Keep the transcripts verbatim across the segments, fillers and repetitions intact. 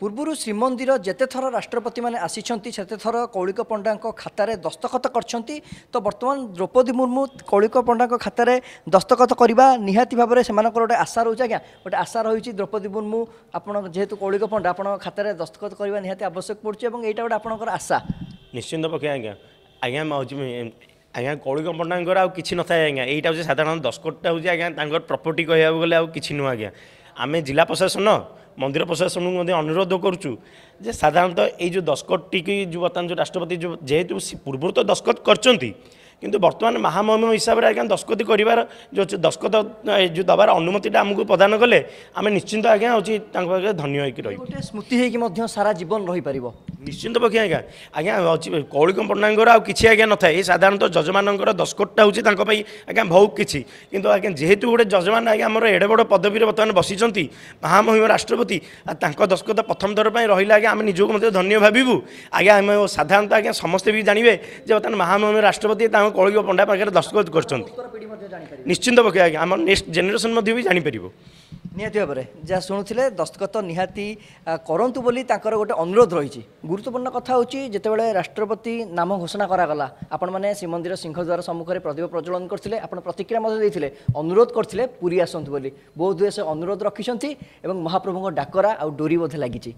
पूर्व श्रीमंदिर जेते थर राष्ट्रपति मैंने आसीचंती सेते थर कौलिक पंडा खातार दस्तखत करछंती तो बर्तमान द्रौपदी मुर्मू कौलिक पंडा खातार दस्तखत करवा निहाती भाव से गोटे आशा रोचे आज्ञा गोटे आशा रही द्रौपदी मुर्मू आपड़ जेहेतु कौलिक पंडा आप खातार दस्तखत करवा निहाती आवश्यक पड़े और यहाँ गोटे आपंकर आशा निश्चिंत पक्षे आज्ञा आज्ञा आज्ञा कौलिक पंडा आउ कि ना आज्ञा यहाँ हूँ साधारण दस्खतटा हूँ आज्ञा प्रपर्ट कह गले कि नुह आज्ञा आम जिला प्रशासन मंदिर प्रशासन को अनुरोध करुचु जे साधारणतः ये दस्खत टी जो बर्तमान जो राष्ट्रपति जो जेहेतु पूर्व तो दस्खत करछंती किंतु बर्तमान महामहिम हिसाब से आज्ञा दस्खत कर जो दस्खत जो दबार अनुमतिटा आमको प्रदान कले आम निश्चिंत आज्ञा होची तांक पाखे धन्य होइकी रही गोटे स्मृति होइकी मध्य सारा जीवन रही पारिबो निश्चिंत पक्षे आज्ञा आज्ञा कौलिक पंडा आउ किछि आज्ञा नथाए ए साधारणतः जजमाननकर दस्खतटा होची तांक पई आज्ञा भौक किछि किंतु आज्ञा जेहेतु गोटे जजमान आज्ञा हमर एडे बड़ पदवी रे बर्तमान बसिचंती महामहिम राष्ट्रपति तांक दस्खत प्रथम दर पई रहिला आज्ञा आम निजोक मते धन्य भाबिबु आज्ञा हम साधारणतः आज्ञा समस्त भी जानिबे जे बर्तमान महामहिम राष्ट्रपति कौलिक पंडा पाखे दस्तखत कर निश्चिंत पक्ष आज्ञा आम नेक्स्ट जेनेरेशन भी जापर निहाती भाव जहाँ शुणुले दस्तखत निहाती करंतु बोली तांकर गोटे अनुरोध रही गुरुत्वपूर्ण कथा होची जेतेबेले राष्ट्रपति नाम घोषणा करागला आपण मैंने श्रीमंदिर सिंहद्वार सम्मुख में प्रदीप प्रज्वलन करते आप प्रतिक्रिया अनुरोध करते पूरी आसतु बोली बहुत हुए से अनुरोध रखिंट महाप्रभु डाकरा आ डोरी बोधे लगी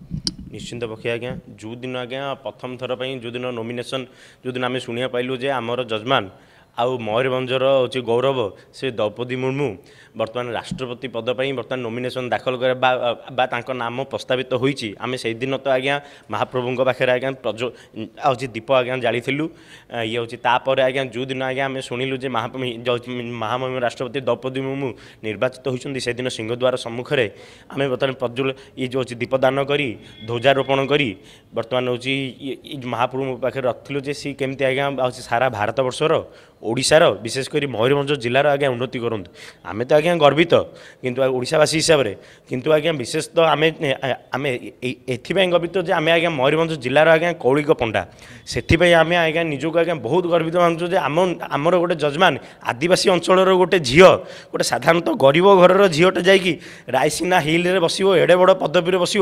निश्चिंत पक्षे आज्ञा जो दिन आज्ञा प्रथम थर पर जो दिन नोमिनेशन जो दिन आम शुणा पाइलु जे आमर जजमान आउ मयूरभंजर हूँ गौरव से द्रौपदी मुर्मू बर्तमान राष्ट्रपति पद पर बर्तमान नोमिनेशन दाखल कर बा, बा तांको नाम प्रस्तावित होती आम से दिन तो आज्ञा महाप्रभु पाखे आज्ञा प्रज हूँ दीप आज्ञा जाली ये हूँ तापर आज्ञा जो दिन आज्ञा आम शुणिलु जे महामहिम राष्ट्रपति द्रौपदी मुर्मू निर्वाचित होती से दिन सिंहद्वार सम्मुख में आम बर्तमान प्रज्वल ये जो हूँ दीपदान कर ध्वजारोपण कर बर्तमान हूँ महाप्रभु पाखे रखिलु जे सी केमती आज्ञा हूँ सारा भारत वर्षर ओडिशार विशेषकर मयूरभंज जिलार आज्ञा उन्नति करूँ आम तो आज्ञा गर्वित किंतु ओडिशावासी हिसाब से किंतु आज्ञा विशेष तो आम आम एपाई गर्वित जे आम आज्ञा मयूरभंज जिलार आज्ञा कौलिक पंडा से आम आज्ञा निजक आज्ञा बहुत गर्वित मानुँ जे आम आमर गोटे जजमान आदिवासी अंचलर गोटे झील गोटे साधारणतः गरीब घर झीलटे जाकि रायसीना हिल रे बसो एडे बड़ पदवी बस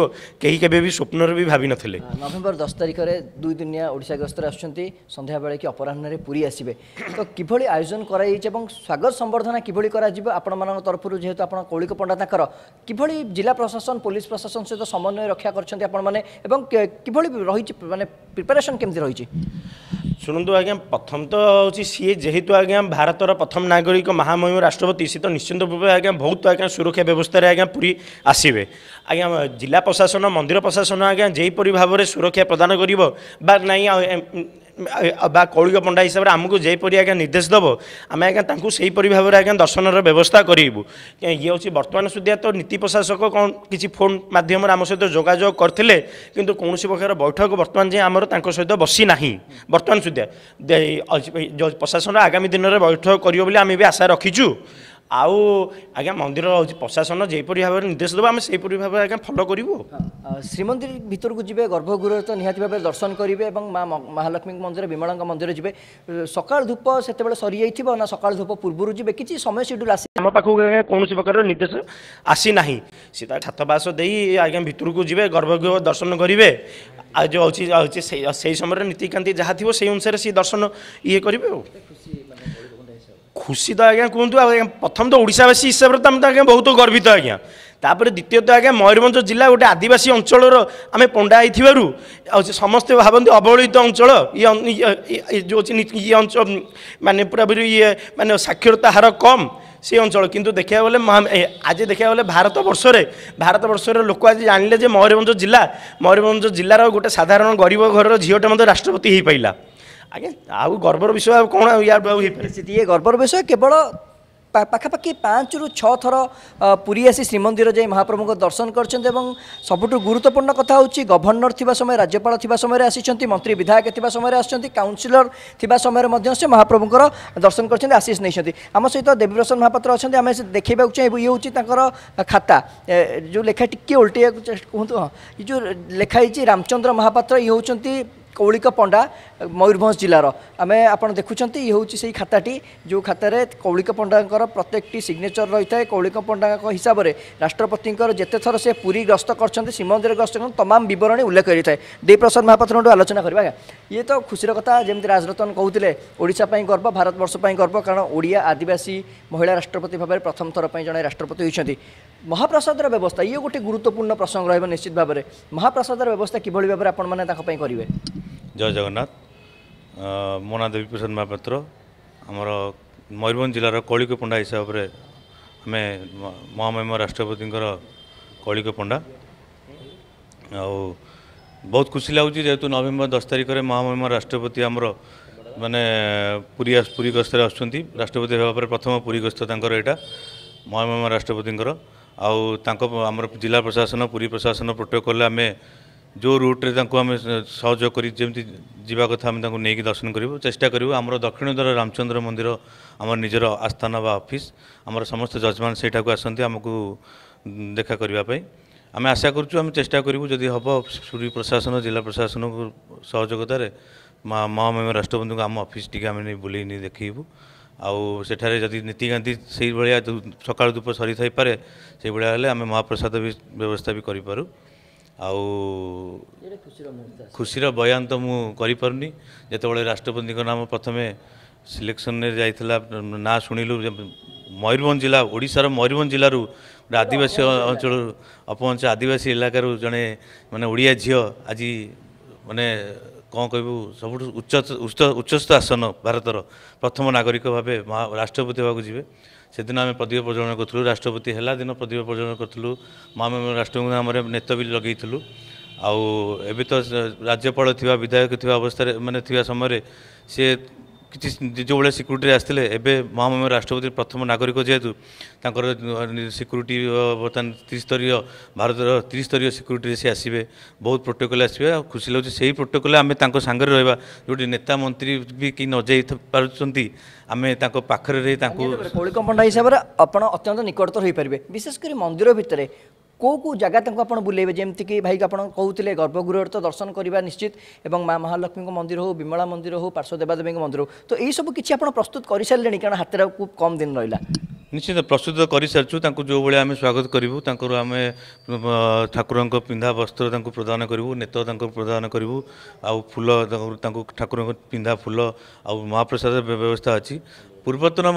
कहीं के स्वप्न भी भाव नथिले नवेम्बर दस तारीख में दुई दिनिया ओडिशा गस्तर आसुछंती संध्या बेले कि अपराह्न पुरी आसबे तो किभली आयोजन कराई एवं स्वागत संबर्धना किभली करा जिबो आपण मानन तरफरु जेहेतु आपण कौलिक पंडा ताकर किभली जिला प्रशासन पुलिस प्रशासन सहित समन्वय रक्षा करछन्ती आपण माने एवं किभली रही माने प्रिपरेशन केमती रही शुणु आज्ञा प्रथम तो हूँ सी जेहेतु आज्ञा भारतर प्रथम नागरिक महामहिम राष्ट्रपति सी तो निश्चिंत रूपे आज्ञा बहुत आज्ञा सुरक्षा व्यवस्था आज्ञा पूरी आसवे आज्ञा जिला प्रशासन मंदिर प्रशासन आज्ञा जेपरी भाव में सुरक्षा प्रदान कर बा कौलिक पंडा हिसाब से आमको जेपरी आज्ञा निर्देश देव आम आज्ञा से भाव में आज्ञा दर्शनर व्यवस्था करूँ ये हूँ बर्तमान सुधा तो नीति प्रशासक कौन किसी फोन मध्यम आम सहित जोगाजोग करते किंतु कौन प्रकार बैठक बर्तमान जे आमर सहित बसी ना बर्तमान सुधा प्रशासन आगामी दिन में बैठक करें आम भी आशा रखीचु आउ आज्ञा मंदिर प्रशासन जेपरी भाव में निर्देश देव से भाव में आज्ञा फलो करूँ श्रीमंदिर भीतर को जब गर्भगृह तो निहाती भाव दर्शन करेंगे माँ महालक्ष्मी मंदिर विमला मंदिर जब सकाल धूप से सरी जाइए ना सकाल धूप पूर्व जब किसी समय सेड्यूल आस आम पाखक आज्ञा कौन प्रकार निर्देश आसी ना सीधा छातवास दे आज्ञा भीतर को जब गर्भगृह दर्शन करेंगे आ जो हूँ से समय नीतिकांति जहाँ थी से अनुसार सी दर्शन ये करेंगे खुशी तो आज्ञा कहतु प्रथम तो ओडावासी हिसाब से आम तो आज्ञा बहुत गर्वित आज्ञा तापर द्वितीय तो आज्ञा मयूरभंज जिला गोटे आदिवासी अंचलर आम पंडा होती समस्ते भावती अवहेलित अंचल ये जो ये अंचल मानने पूरा पूरी ये मानने साक्षरता हार कम से अंचल किंतु देखा गले आज देखा गले भारत वर्ष भारत वर्ष लोक आज जानिले जे मयूरभंज जिला मयूरभंज जिलार गोटे साधारण गरीब घर झीलटे मत राष्ट्रपति हो पाइला आज्ञा आउ गर्वर विषय कौन ये गर्वर विषय केवल पाखापाखि पाँच रु छः थर पूरी आसी श्रीमंदिर जाए महाप्रभु को दर्शन करछन्ते एवं सबुठु गुरुत्वपूर्ण कथा होची गवर्नर थिबा समय राज्यपाल थिबा समय आसीछन्ती मंत्री विधायक थिबा समय आसीछन्ती काउंसिलर थिबा समय मध्य से महाप्रभु को दर्शन करछन्ते आशीष नैछन्ती आम सहित देवीप्रसन्न महापात्र अच्छे आम देखा चाहिए ये हूँ खाता जो लेखा टिके उल्टे कहतु हाँ ये जो लेखाई रामचंद्र महापात्र ये होती कौलिक पंडा मयूरभंज जिलार आम आप देखुंटे ये हूँ से खाताटी जो खातार कौलिक पंडा प्रत्येक सिग्नेचर रही है। कौलिक पंडा हिसाब से राष्ट्रपति जिते थर से पुरी ग्रस्त कर श्रीमंदिर ग्रस्त तमाम बरणी उल्लेख करें। देवप्रसाद महापात्र आलोचना करवा ये तो खुशीर कथा जमी राजरतन कहते ओडापी गर्व भारतवर्ष गर्व कारण ओडिया आदिवासी महिला राष्ट्रपति भाव में प्रथम थर पर जड़े राष्ट्रपति होती। महाप्रसाद व्यवस्था ये गोटे गुरुत्वपूर्ण प्रसंग रहा निश्चित भाव में। महाप्रसाद व्यवस्था किभली भाव में आपण मैंने करेंगे। जय जगन्नाथ। मो ना देवीप्रसाद महापात्र आमर मयूरभंज जिलार कौलिक पंडा हिसाब से आम महामहिम राष्ट्रपति कौलिक पंडा आउ बहुत खुशी लगुच जेहेतु नवेम्बर दस तारिख में महामहिम राष्ट्रपति आमर मानने पुरी पुरी गस्तर राष्ट्रपति भाव में प्रथम पुरी गस्त यहाँ महामहिम राष्ट्रपति आउ आम जिला प्रशासन पुरी प्रशासन प्रोटोकॉल आम जो रूट्रे आम सहयोग कर जीवा कथा नहीं दर्शन करूँ चेषा करूँ। आम दक्षिण द्वार रामचंद्र मंदिर आम निजर आस्थान व ऑफिस आम समस्त जजमान से आसती आमको देखा करने आम आशा करें चेषा करूँ जदि हम पुरी प्रशासन जिला प्रशासन को सहयोगतार महामहिम राष्ट्रपति को आम ऑफिस टी बुले देखू आउ सेठारे जदि नीति गांधी से भाया सकाल धूप सरी थी पारे से भाया आम महाप्रसाद भी व्यवस्था भी करूँ आउ खुशी बयान तो मुझे जिते राष्ट्रपति नाम प्रथम सिलेक्शन जाइला ना शुणिलु मयूरभंज जिला ओडिशार मयूरभंज जिलूर गोटे आदिवासी अंचल अपंच आदिवासी इलाकार जड़े मानने ओडिया झील आज मानने कौन कहूँ सब उच्च उच्चस्थ आसन भारतर प्रथम नागरिक भाव राष्ट्रपति भाव को जी से दिन आम प्रदीप प्रज्वलन करूँ। राष्ट्रपति है दिन प्रदीप प्रज्वलन करूँ महामहिम राष्ट्रपति नाम नेत भी लगेलु आउ ए तो राज्यपाल थी विधायक थी अवस्था मानने थी समय सी किसी जो भाई सिक्यूरीटी आसते एवं महामहिम राष्ट्रपति प्रथम नागरिक जेहेतु सिक्यूरीटी बर्तमान त्रिस्तरीय भारत त्रिस्तरीय सिक्यूरीटी से आसवे बहुत प्रोटोकॉल आसवे खुशी लगे से ही प्रोटोकॉल आम सांगे रहा जो नेता मंत्री भी कि न जा पार्टी आम पाखे रही कौलिक पंडा हिसाब से आपड़ अत्यंत निकटतर हो पारे। विशेषकर मंदिर भितर को को जगह तक आप बुलेबे जमती कि भाई आप कहते गर्भगृह तो दर्शन करवा निश्चित एवं माँ महालक्ष्मी को मंदिर हो विमला मंदिर हो पार्श्व देवादेवी मंदिर हो तो यही सब किसी आप प्रस्तुत कर सारे कारण हाथ कम दिन रहा निश्चित प्रस्तुत कर सारी जो भाई आम स्वागत करूँ आम ठाकुर पिंधा वस्त्र प्रदान करूँ नेत प्रदान करूँ आउ फूल ठाकुर पिंधा फूल आउ महाप्रसाद व्यवस्था अच्छी। पूर्वतन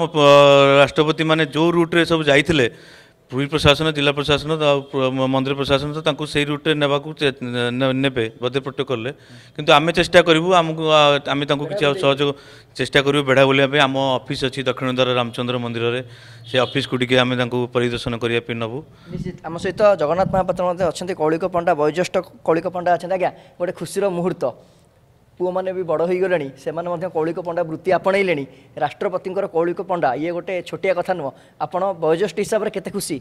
राष्ट्रपति मैंने जो रूट्रे सब जाते पुरी प्रशासन जिला प्रशासन मंदिर प्रशासन तो सही रूट्रे ने नेबे बदे प्रोटोकॉल किंतु आम चेष्टा करूँ आमको आम किसी सहयोग चेष्टा करूँ बेढ़ा बोलियापी आम ऑफिस अच्छी दक्षिण द्वार रामचंद्र मंदिर से ऑफिस को टी आम परिदर्शन करने नबू। निश्चित आम सहित जगन्नाथ महापात्र अच्छा कौलिक पंडा वयोज्येष्ठ कौलिक पंडा अच्छा आज्ञा गोटे खुशीर मुहूर्त पुओ मैंने भी बड़ हो गले से कौलिक पंडा वृत्ति आपणईले राष्ट्रपति कौलिक पंडा ये गोटे छोटिया कथा नुह आप वयोज्येष्ठ हिसाब से केते खुशी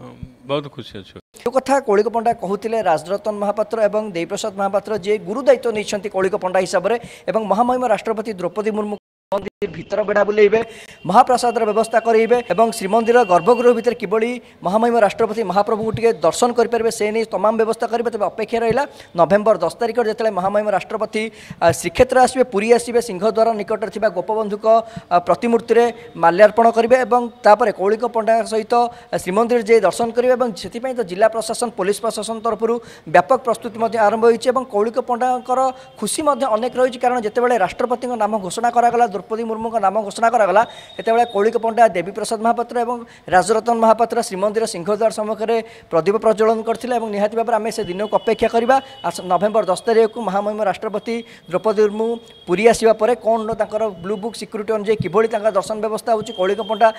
बहुत खुशी अच्छे जो कथा कौलिक पंडा कहते राजरतन महापात्र एवं देवप्रसाद महापात्र जी गुरु दायित्व नहीं कौलिक पंडा हिसाब से महामहिम राष्ट्रपति द्रौपदी मुर्मू मंदिर भितर बेढ़ा बुलेबे महाप्रसाद व्यवस्था करेबे और श्रीमंदिर गर्भगृह भितर किबड़ी महामहिम राष्ट्रपति महाप्रभु को टिके दर्शन करेंगे से नहीं तमाम व्यवस्था करेंगे। तबे अपेक्षा रहा नवेम्बर दस तारिख जितने महामहिम राष्ट्रपति श्रीक्षेत्र आसबे पुरी आसबे सिंहद्वार निकट में गोपबंधुक प्रतिमूर्ति में माल्यार्पण करेंगे और कौलिक पंडा सहित श्रीमंदिर जे दर्शन करेंगे और से तो जिला प्रशासन पुलिस प्रशासन तरफ व्यापक प्रस्तुति आरंभ हो कौलिक पंडा खुशी अनेक रही कारण जितेबाला राष्ट्रपति नाम घोषणा कराला द्रौपदी मुर्मू नाम घोषणा कराला ये कौलिक पंडा देवीप्रसाद महापात्र और राजरतन महापात्र श्रीमंदिर सिंहद्वार सम्मुखें प्रदीप प्रज्वलन करते और निहाती भाव में आम से दिन को अपेक्षा करवा। नवेम्बर दस तारीख को महामहिम राष्ट्रपति द्रौपदी मुर्मू पुरी आसवापर कौन ब्लू बुक सिक्यूरीटी अनुजाई किभली दर्शन व्यवस्था हो कौलिक पंडा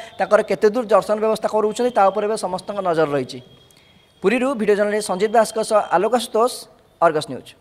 केते दूर दर्शन व्यवस्था करूँ समस्त नजर रही। Puri video journalist Sanjit Das Alok Ashutosh Argus news.